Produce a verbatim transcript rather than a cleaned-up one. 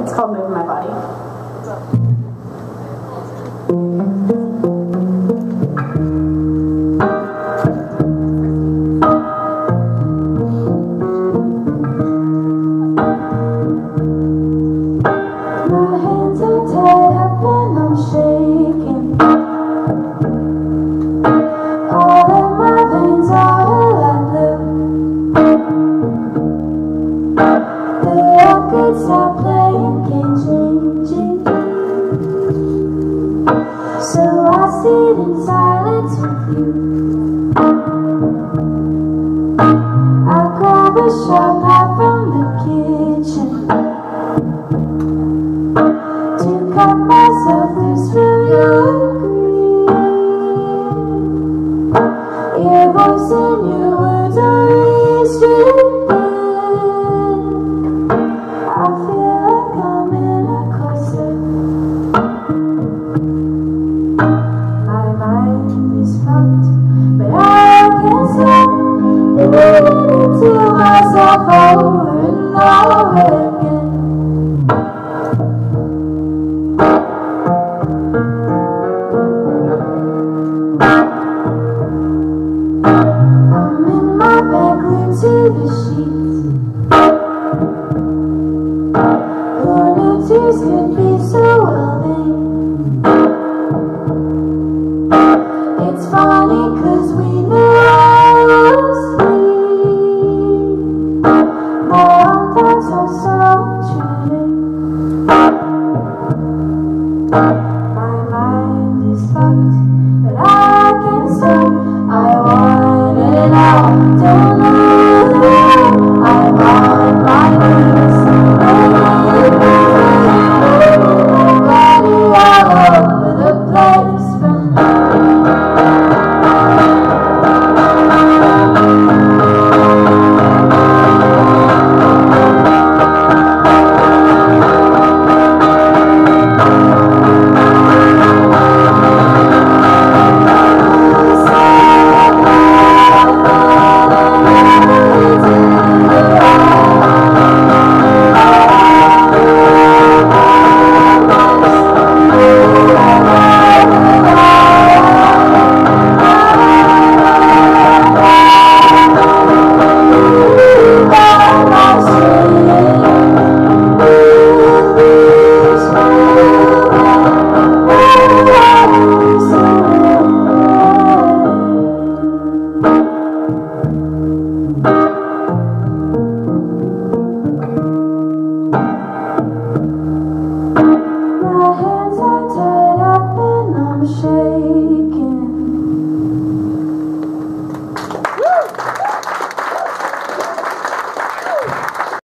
book. It's called Moving My Body. Shit.